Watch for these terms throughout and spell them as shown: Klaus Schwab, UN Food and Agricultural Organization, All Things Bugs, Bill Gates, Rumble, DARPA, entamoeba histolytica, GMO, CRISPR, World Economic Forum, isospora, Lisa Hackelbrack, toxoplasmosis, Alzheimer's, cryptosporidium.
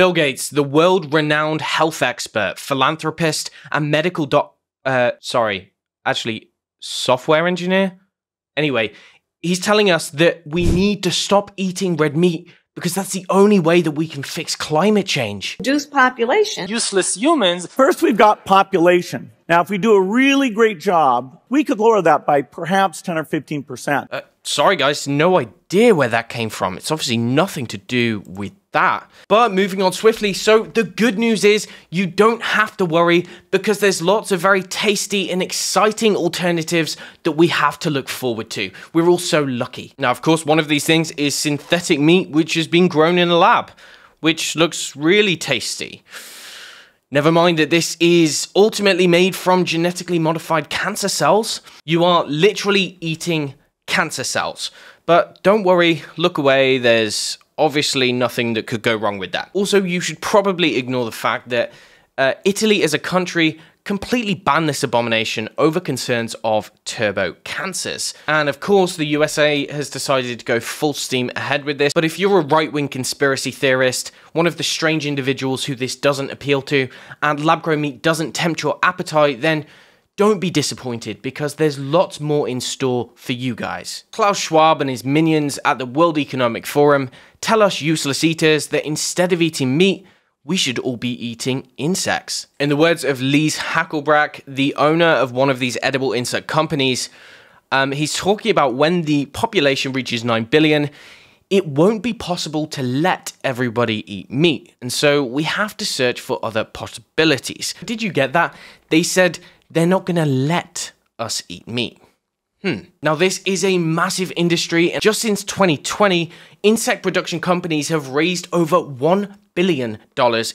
Bill Gates, the world-renowned health expert, philanthropist, and medical software engineer? Anyway, he's telling us that we need to stop eating red meat because that's the only way that we can fix climate change. Reduce population. Useless humans. First, we've got population. Now, if we do a really great job, we could lower that by perhaps 10 or 15%. Sorry, guys, no idea where that came from. It's obviously nothing to do with that. But moving on swiftly, so the good news is you don't have to worry because there's lots of very tasty and exciting alternatives that we have to look forward to. We're all so lucky. Now, of course, one of these things is synthetic meat, which has been grown in a lab, which looks really tasty. Never mind that this is ultimately made from genetically modified cancer cells. You are literally eating cancer cells. But don't worry, look away, there's obviously nothing that could go wrong with that. Also, you should probably ignore the fact that Italy as a country completely banned this abomination over concerns of turbo cancers. And of course, the USA has decided to go full steam ahead with this. But if you're a right-wing conspiracy theorist, one of the strange individuals who this doesn't appeal to, and lab-grown meat doesn't tempt your appetite, then don't be disappointed because there's lots more in store for you guys. Klaus Schwab and his minions at the World Economic Forum tell us useless eaters that instead of eating meat, we should all be eating insects. In the words of Lisa Hackelbrack, the owner of one of these edible insect companies, he's talking about when the population reaches 9 billion, it won't be possible to let everybody eat meat. And so we have to search for other possibilities. Did you get that? They said, they're not gonna let us eat meat. Now this is a massive industry, and just since 2020, insect production companies have raised over $1 billion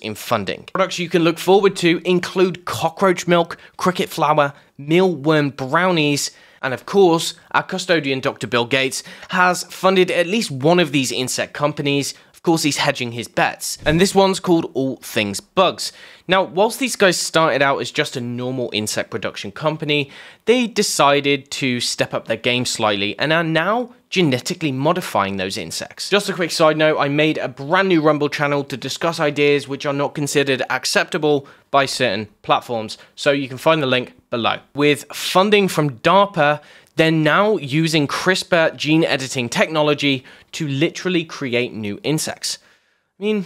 in funding. Products you can look forward to include cockroach milk, cricket flour, mealworm brownies, and of course, our custodian, Dr. Bill Gates, has funded at least one of these insect companies. Of course, he's hedging his bets, and this one's called All Things Bugs. Now, whilst these guys started out as just a normal insect production company, they decided to step up their game slightly and are now genetically modifying those insects. Just a quick side note, I made a brand new Rumble channel to discuss ideas which are not considered acceptable by certain platforms, so you can find the link below. With funding from DARPA, they're now using CRISPR gene editing technology to literally create new insects. I mean,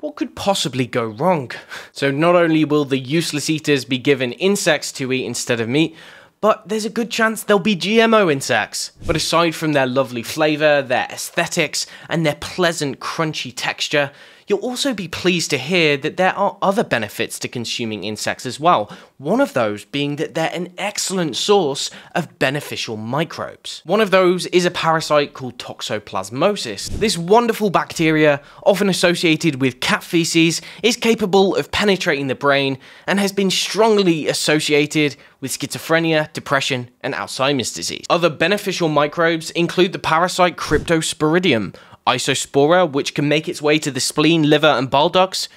what could possibly go wrong? So not only will the useless eaters be given insects to eat instead of meat, but there's a good chance they'll be GMO insects. But aside from their lovely flavor, their aesthetics, and their pleasant crunchy texture, you'll also be pleased to hear that there are other benefits to consuming insects as well, one of those being that they're an excellent source of beneficial microbes. One of those is a parasite called toxoplasmosis. This wonderful bacteria, often associated with cat feces, is capable of penetrating the brain and has been strongly associated with schizophrenia, depression, and Alzheimer's disease. Other beneficial microbes include the parasite cryptosporidium, isospora, which can make its way to the spleen, liver, and bile ducts,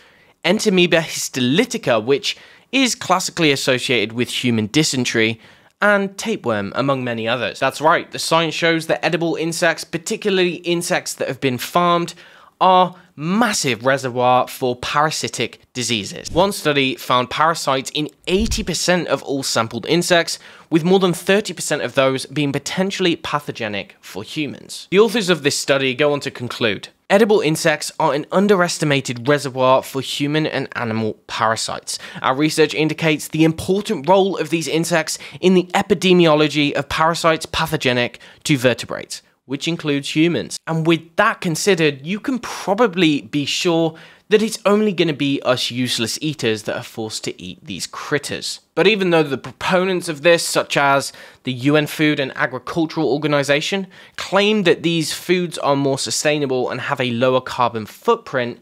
entamoeba histolytica, which is classically associated with human dysentery, and tapeworm, among many others. That's right, the science shows that edible insects, particularly insects that have been farmed, are massive reservoir for parasitic diseases. One study found parasites in 80% of all sampled insects, with more than 30% of those being potentially pathogenic for humans. The authors of this study go on to conclude, edible insects are an underestimated reservoir for human and animal parasites. Our research indicates the important role of these insects in the epidemiology of parasites pathogenic to vertebrates, which includes humans. And with that considered, you can probably be sure that it's only going to be us useless eaters that are forced to eat these critters. But even though the proponents of this, such as the UN Food and Agricultural Organization, claim that these foods are more sustainable and have a lower carbon footprint,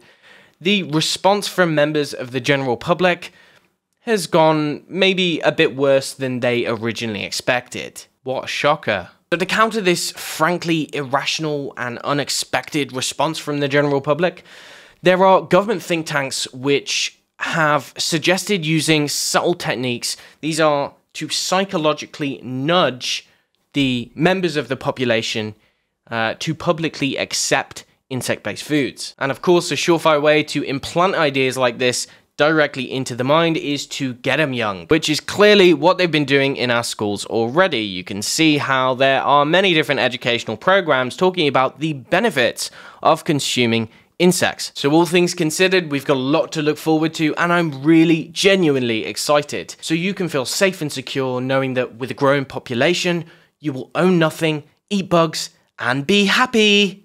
the response from members of the general public has gone maybe a bit worse than they originally expected. What a shocker. So to counter this frankly irrational and unexpected response from the general public, there are government think tanks which have suggested using subtle techniques. These are to psychologically nudge the members of the population to publicly accept insect-based foods. And of course, a surefire way to implant ideas like this directly into the mind is to get them young, which is clearly what they've been doing in our schools already. You can see how there are many different educational programs talking about the benefits of consuming insects. So all things considered, we've got a lot to look forward to, and I'm really genuinely excited. So you can feel safe and secure knowing that with a growing population, you will own nothing, eat bugs, and be happy.